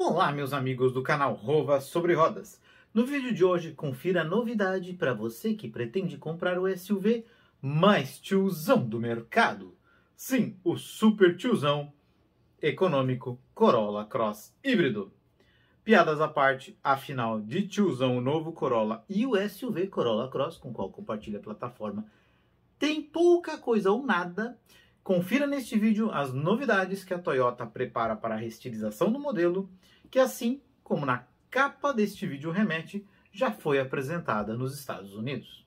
Olá meus amigos do canal Rova Sobre Rodas. No vídeo de hoje confira a novidade para você que pretende comprar o SUV mais tiozão do mercado. Sim, o super tiozão econômico Corolla Cross híbrido. Piadas à parte, afinal de tiozão o novo Corolla e o SUV Corolla Cross, com o qual compartilha a plataforma, tem pouca coisa ou nada. Confira neste vídeo as novidades que a Toyota prepara para a restilização do modelo, que assim como na capa deste vídeo remete, já foi apresentada nos Estados Unidos.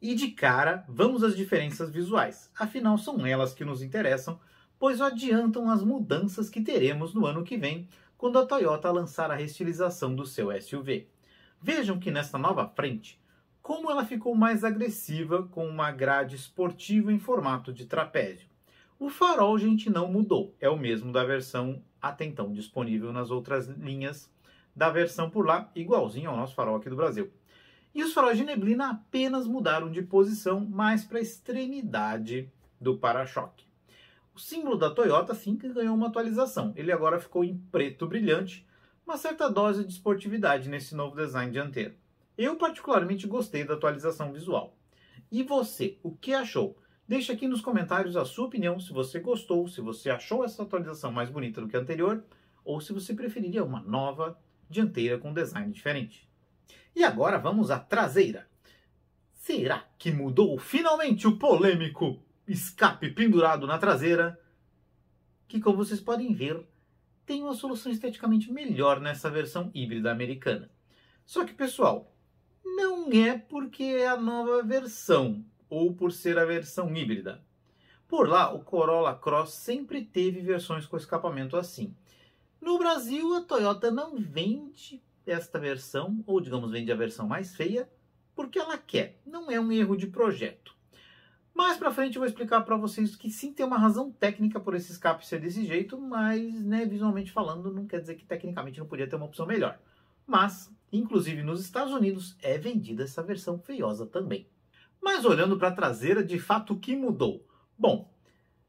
E de cara, vamos às diferenças visuais, afinal são elas que nos interessam, pois adiantam as mudanças que teremos no ano que vem, quando a Toyota lançar a restilização do seu SUV. Vejam que nesta nova frente, como ela ficou mais agressiva com uma grade esportiva em formato de trapézio. O farol, gente, não mudou, é o mesmo da versão até então disponível nas outras linhas da versão por lá, igualzinho ao nosso farol aqui do Brasil. E os faróis de neblina apenas mudaram de posição mais para a extremidade do para-choque. O símbolo da Toyota sim que ganhou uma atualização, ele agora ficou em preto brilhante, uma certa dose de esportividade nesse novo design dianteiro. Eu particularmente gostei da atualização visual. E você, o que achou? Deixa aqui nos comentários a sua opinião, se você gostou, se você achou essa atualização mais bonita do que a anterior, ou se você preferiria uma nova dianteira com design diferente. E agora vamos à traseira. Será que mudou finalmente o polêmico escape pendurado na traseira? Que, como vocês podem ver, tem uma solução esteticamente melhor nessa versão híbrida americana. Só que, pessoal, não é porque é a nova versão, ou por ser a versão híbrida. Por lá, o Corolla Cross sempre teve versões com escapamento assim. No Brasil, a Toyota não vende esta versão, ou digamos, vende a versão mais feia, porque ela quer, não é um erro de projeto. Mais pra frente eu vou explicar para vocês que sim, tem uma razão técnica por esse escape ser desse jeito, mas né, visualmente falando, não quer dizer que tecnicamente não podia ter uma opção melhor. Mas, inclusive nos Estados Unidos, é vendida essa versão feiosa também. Mas olhando para a traseira, de fato, o que mudou? Bom,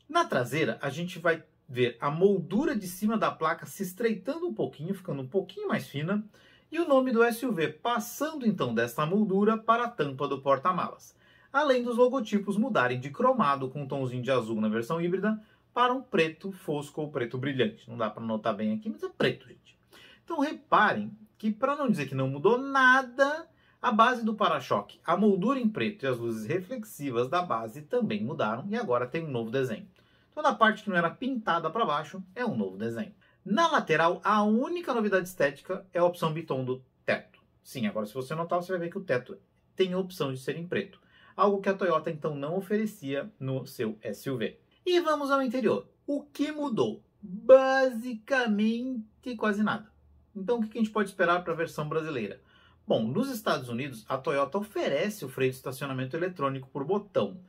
na traseira a gente vai ver a moldura de cima da placa se estreitando um pouquinho, ficando um pouquinho mais fina, e o nome do SUV passando então desta moldura para a tampa do porta-malas. Além dos logotipos mudarem de cromado com um tonzinho de azul na versão híbrida para um preto fosco ou preto brilhante. Não dá para notar bem aqui, mas é preto, gente. Então reparem que, para não dizer que não mudou nada, a base do para-choque, a moldura em preto e as luzes reflexivas da base também mudaram e agora tem um novo desenho. Então, na parte que não era pintada para baixo, é um novo desenho. Na lateral, a única novidade estética é a opção bitom do teto. Sim, agora se você notar, você vai ver que o teto tem a opção de ser em preto, algo que a Toyota então não oferecia no seu SUV. E vamos ao interior. O que mudou? Basicamente quase nada. Então, o que a gente pode esperar para a versão brasileira? Bom, nos Estados Unidos, a Toyota oferece o freio de estacionamento eletrônico por botão.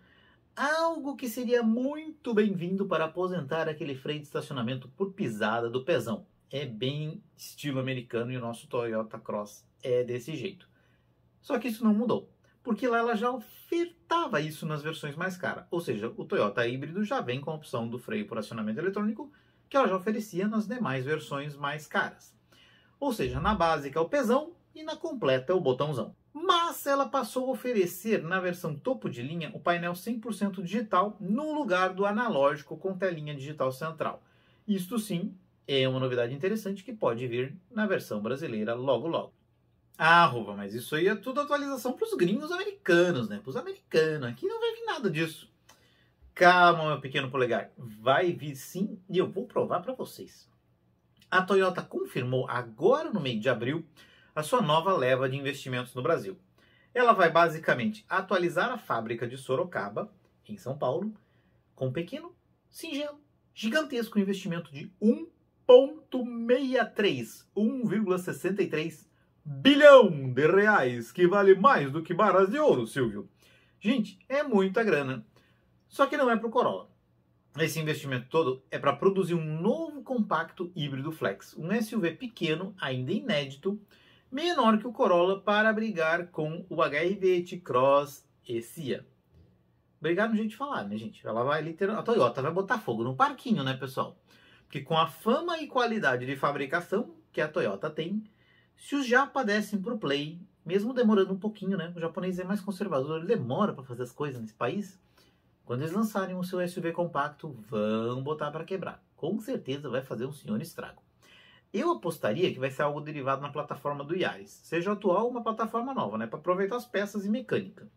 Algo que seria muito bem-vindo para aposentar aquele freio de estacionamento por pisada do pezão. É bem estilo americano e o nosso Toyota Cross é desse jeito. Só que isso não mudou, porque lá ela já ofertava isso nas versões mais caras. Ou seja, o Toyota híbrido já vem com a opção do freio por acionamento eletrônico, que ela já oferecia nas demais versões mais caras. Ou seja, na básica é o pezão e na completa é o botãozão. Mas ela passou a oferecer, na versão topo de linha, o painel 100% digital no lugar do analógico com telinha digital central. Isto sim é uma novidade interessante que pode vir na versão brasileira logo logo. Ah, Rova, mas isso aí é tudo atualização para os gringos americanos, né? Para os americanos, aqui não vai vir nada disso. Calma, meu pequeno polegar, vai vir sim e eu vou provar para vocês. A Toyota confirmou agora no meio de abril a sua nova leva de investimentos no Brasil. Ela vai basicamente atualizar a fábrica de Sorocaba, em São Paulo, com um pequeno, singelo, gigantesco investimento de 1,63 bilhão de reais, que vale mais do que barras de ouro, Silvio. Gente, é muita grana. Só que não é para o Corolla. Esse investimento todo é para produzir um novo compacto híbrido flex, um SUV pequeno, ainda inédito, menor que o Corolla, para brigar com o HR-V, T-Cross, E-SIA. Brigar no jeito de falar, né, gente? Ela vai literalmente, a Toyota vai botar fogo no parquinho, né, pessoal? Porque com a fama e qualidade de fabricação que a Toyota tem, se os japa dessem pro play, mesmo demorando um pouquinho, né? O japonês é mais conservador, ele demora para fazer as coisas nesse país. Quando eles lançarem o seu SUV compacto, vão botar para quebrar. Com certeza vai fazer um senhor estrago. Eu apostaria que vai ser algo derivado na plataforma do Yaris, seja atual ou uma plataforma nova, né? Para aproveitar as peças e mecânica.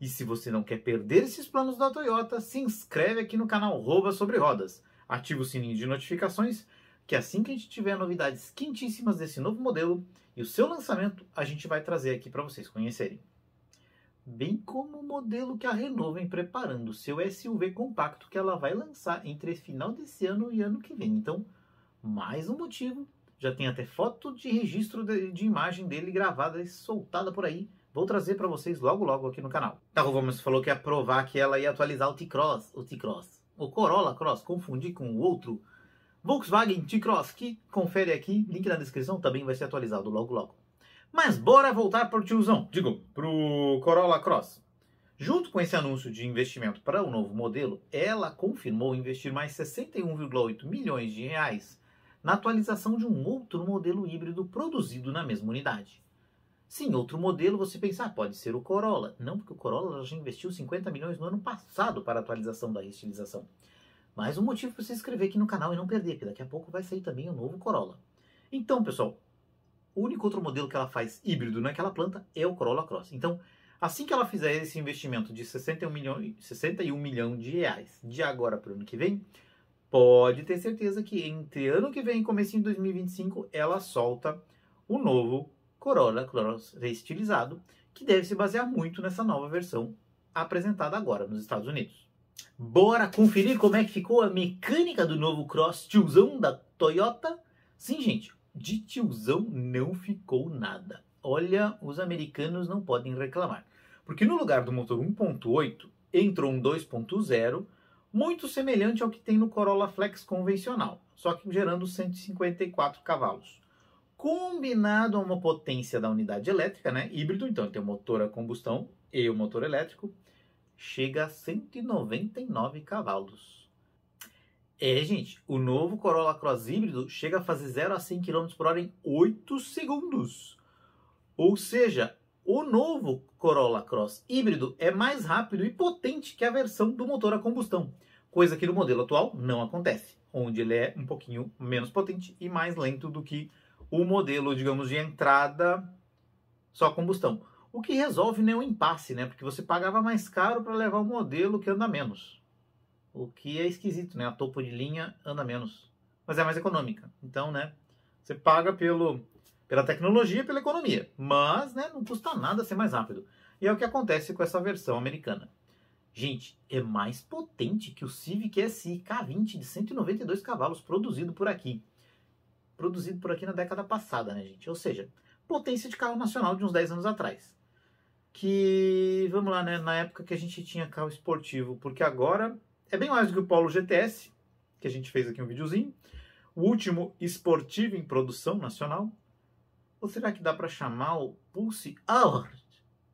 E se você não quer perder esses planos da Toyota, se inscreve aqui no canal Rova Sobre Rodas. Ativa o sininho de notificações, que assim que a gente tiver novidades quentíssimas desse novo modelo e o seu lançamento, a gente vai trazer aqui para vocês conhecerem. Bem como o modelo que a Renault vem preparando, seu SUV compacto que ela vai lançar entre final desse ano e ano que vem. Então, mais um motivo, já tem até foto de registro de imagem dele gravada e soltada por aí. Vou trazer para vocês logo logo aqui no canal. A Rova falou que ia provar que ela ia atualizar o T-Cross, o Corolla Cross, confundi com o outro Volkswagen T-Cross, que confere aqui, link na descrição, também vai ser atualizado logo logo. Mas bora voltar para o tiozão, pro Corolla Cross. Junto com esse anúncio de investimento para o novo modelo, ela confirmou investir mais 61,8 milhões de reais na atualização de um outro modelo híbrido produzido na mesma unidade. Sim, outro modelo, você pensar, pode ser o Corolla. Não, porque o Corolla já investiu 50 milhões no ano passado para a atualização da estilização. Mais um motivo para você se inscrever aqui no canal e não perder, porque daqui a pouco vai sair também o novo Corolla. Então, pessoal, o único outro modelo que ela faz híbrido naquela planta é o Corolla Cross. Então, assim que ela fizer esse investimento de 61 milhão de reais de agora para o ano que vem, pode ter certeza que entre ano que vem e comecinho de 2025, ela solta o novo Corolla Cross reestilizado, que deve se basear muito nessa nova versão apresentada agora nos Estados Unidos. Bora conferir como é que ficou a mecânica do novo Cross tiozão da Toyota? Sim, gente, de tiozão não ficou nada. Olha, os americanos não podem reclamar, porque no lugar do motor 1.8 entrou um 2.0, muito semelhante ao que tem no Corolla Flex convencional, só que gerando 154 cavalos. Combinado a uma potência da unidade elétrica, né, híbrido, então tem o motor a combustão e o motor elétrico, chega a 199 cavalos. É, gente, o novo Corolla Cross híbrido chega a fazer 0 a 100 km por hora em 8 segundos. Ou seja, o novo Corolla Cross híbrido é mais rápido e potente que a versão do motor a combustão, coisa que no modelo atual não acontece, onde ele é um pouquinho menos potente e mais lento do que o modelo, digamos, de entrada só combustão. O que resolve não é um impasse, né? Porque você pagava mais caro para levar um modelo que anda menos. O que é esquisito, né? A topo de linha anda menos, mas é mais econômica. Então, né? Você paga pela tecnologia, pela economia, mas né, não custa nada ser mais rápido. E é o que acontece com essa versão americana. Gente, é mais potente que o Civic Si K20 de 192 cavalos produzido por aqui na década passada, né, gente? Ou seja, potência de carro nacional de uns 10 anos atrás. Que, vamos lá, né, na época que a gente tinha carro esportivo, porque agora é bem mais do que o Polo GTS, que a gente fez aqui um videozinho, o último esportivo em produção nacional. Ou será que dá para chamar o Pulse Abarth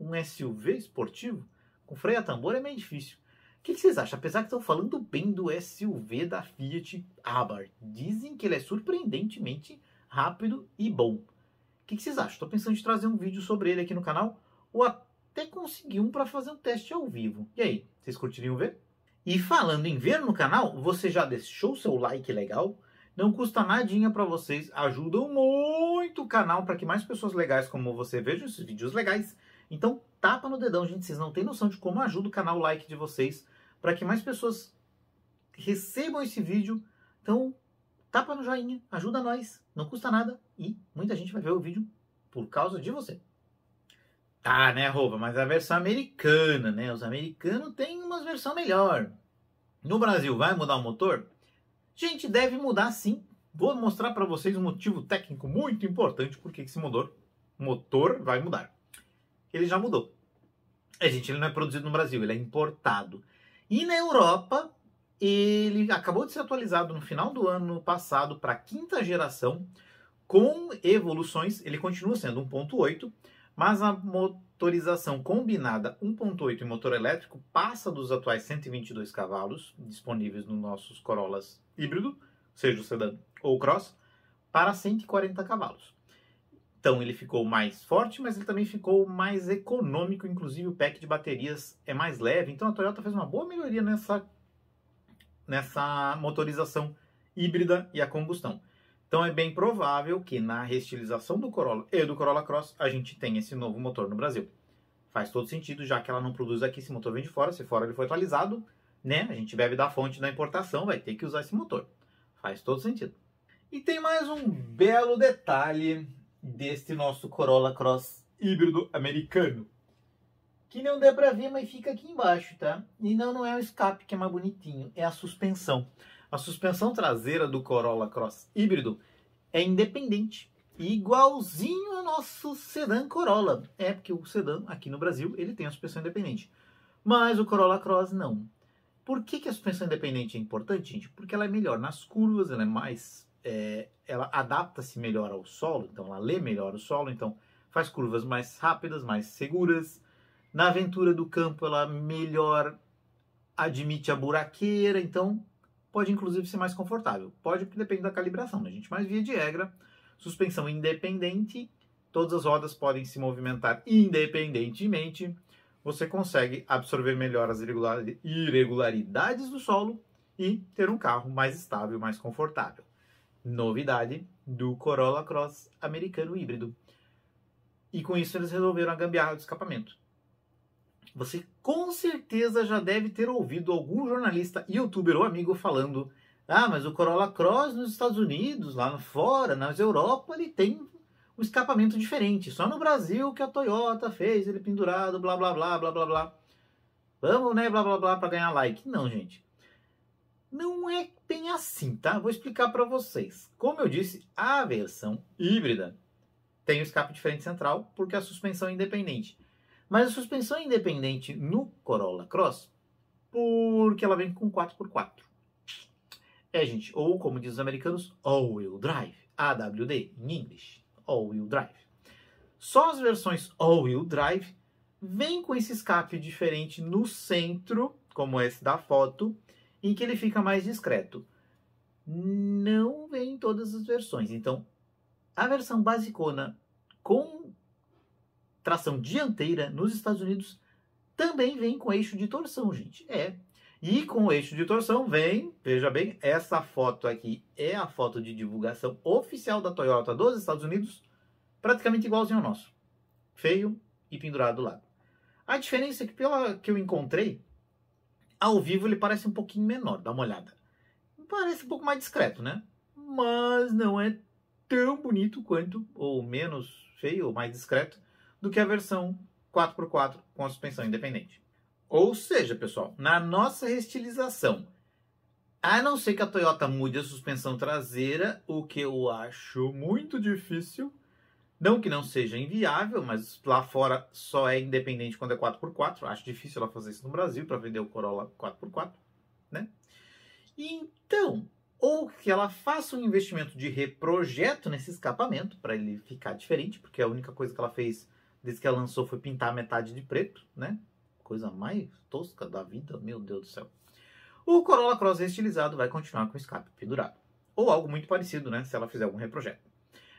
um SUV esportivo? Com freio a tambor é meio difícil. O que vocês acham? Apesar que estão falando bem do SUV da Fiat Abarth, dizem que ele é surpreendentemente rápido e bom. O que vocês acham? Estou pensando em trazer um vídeo sobre ele aqui no canal, ou até conseguir um para fazer um teste ao vivo. E aí, vocês curtiriam ver? E falando em ver no canal, você já deixou seu like legal? Não custa nadinha para vocês, ajudam muito o canal para que mais pessoas legais como você vejam esses vídeos legais. Então tapa no dedão, gente, vocês não têm noção de como ajuda o canal, o like de vocês, para que mais pessoas recebam esse vídeo. Então tapa no joinha, ajuda nós, não custa nada e muita gente vai ver o vídeo por causa de você. Tá, né, Rova? Mas a versão americana, né? Os americanos têm uma versão melhor. No Brasil vai mudar o motor? Gente, deve mudar sim. Vou mostrar para vocês um motivo técnico muito importante porque esse motor vai mudar. Ele já mudou. É, gente, ele não é produzido no Brasil, ele é importado. E na Europa, ele acabou de ser atualizado no final do ano passado para a 5ª geração, com evoluções. Ele continua sendo 1.8, mas a motorização combinada 1.8 e motor elétrico passa dos atuais 122 cavalos disponíveis nos nossos Corollas híbrido, seja o sedã ou o cross, para 140 cavalos. Então ele ficou mais forte, mas ele também ficou mais econômico, inclusive o pack de baterias é mais leve. Então a Toyota fez uma boa melhoria nessa motorização híbrida e a combustão. Então é bem provável que na reestilização do Corolla e do Corolla Cross a gente tenha esse novo motor no Brasil. Faz todo sentido, já que ela não produz aqui, esse motor vem de fora, se fora ele foi atualizado, né? A gente bebe da fonte da importação, vai ter que usar esse motor. Faz todo sentido. E tem mais um belo detalhe deste nosso Corolla Cross híbrido americano, que não dá pra ver, mas fica aqui embaixo, tá? E não é o escape que é mais bonitinho, é a suspensão. A suspensão traseira do Corolla Cross híbrido é independente, igualzinho ao nosso sedã Corolla. É porque o sedã aqui no Brasil ele tem a suspensão independente, mas o Corolla Cross não. Por que que a suspensão independente é importante, gente? Porque ela é melhor nas curvas, ela é mais, ela adapta-se melhor ao solo, então ela lê melhor o solo, então faz curvas mais rápidas, mais seguras. Na aventura do campo ela melhor admite a buraqueira, então pode inclusive ser mais confortável. Pode, porque depende da calibração, né, gente? Mas via de regra, suspensão independente, todas as rodas podem se movimentar independentemente, você consegue absorver melhor as irregularidades do solo e ter um carro mais estável, mais confortável. Novidade do Corolla Cross americano híbrido. E com isso eles resolveram a gambiarra do escapamento. Você com certeza já deve ter ouvido algum jornalista, youtuber ou amigo falando: ah, mas o Corolla Cross nos Estados Unidos, lá fora, na Europa, ele tem um escapamento diferente. Só no Brasil que a Toyota fez ele pendurado, blá, blá, blá, blá, blá, blá. Vamos, né, blá, blá, blá, para ganhar like. Não, gente. Não é bem assim, tá? Vou explicar para vocês. Como eu disse, a versão híbrida tem o escape diferente central, porque a suspensão é independente. Mas a suspensão é independente no Corolla Cross, porque ela vem com 4x4. É, gente, ou como dizem os americanos, all-wheel drive, AWD em inglês, all-wheel drive. Só as versões all-wheel drive vêm com esse escape diferente no centro, como esse da foto, em que ele fica mais discreto. Não vem em todas as versões. Então, a versão basicona com tração dianteira nos Estados Unidos também vem com eixo de torção, gente. É. E com o eixo de torção vem, veja bem, essa foto aqui é a foto de divulgação oficial da Toyota dos Estados Unidos, praticamente igualzinho ao nosso. Feio e pendurado do lado. A diferença é que, pela que eu encontrei, ao vivo ele parece um pouquinho menor, dá uma olhada. Parece um pouco mais discreto, né? Mas não é tão bonito quanto, ou menos feio, ou mais discreto, do que a versão 4x4 com a suspensão independente. Ou seja, pessoal, na nossa reestilização, a não ser que a Toyota mude a suspensão traseira, o que eu acho muito difícil, não que não seja inviável, mas lá fora só é independente quando é 4x4. Acho difícil ela fazer isso no Brasil para vender o Corolla 4x4, né? Então, ou que ela faça um investimento de reprojeto nesse escapamento para ele ficar diferente, porque a única coisa que ela fez desde que ela lançou foi pintar metade de preto, né? Coisa mais tosca da vida, meu Deus do céu. O Corolla Cross reestilizado vai continuar com o escape pendurado, ou algo muito parecido, né? Se ela fizer algum reprojeto.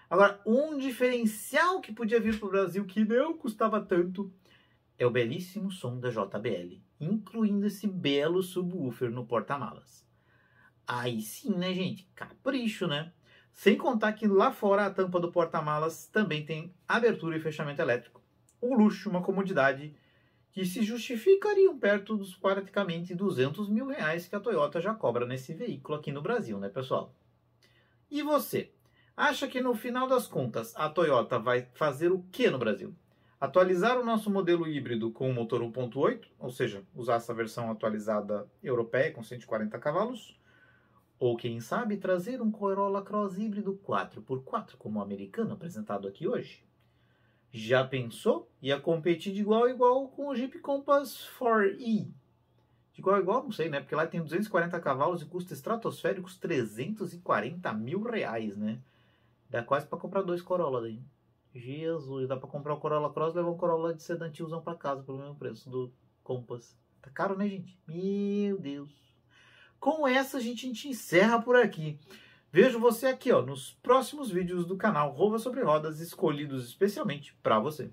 Agora, um diferencial que podia vir para o Brasil, que não custava tanto, é o belíssimo som da JBL, incluindo esse belo subwoofer no porta-malas. Aí sim, né, gente? Capricho, né? Sem contar que lá fora a tampa do porta-malas também tem abertura e fechamento elétrico. Um luxo, uma comodidade que se justificariam perto dos praticamente R$200 mil que a Toyota já cobra nesse veículo aqui no Brasil, né, pessoal? E você? Acha que no final das contas a Toyota vai fazer o que no Brasil? Atualizar o nosso modelo híbrido com o motor 1.8, ou seja, usar essa versão atualizada europeia com 140 cavalos, ou quem sabe trazer um Corolla Cross híbrido 4x4 como o americano apresentado aqui hoje? Já pensou? Ia competir de igual a igual com o Jeep Compass 4E. De igual a igual, não sei, né? Porque lá tem 240 cavalos e custa estratosféricos R$340 mil, né? Dá quase para comprar dois Corolla daí. Jesus, dá para comprar o Corolla Cross e levar um Corolla de sedã tiozão para casa pelo mesmo preço do Compass. Tá caro, né, gente? Meu Deus. Com essa, a gente encerra por aqui. Vejo você aqui, ó, nos próximos vídeos do canal Rova Sobre Rodas, escolhidos especialmente para você.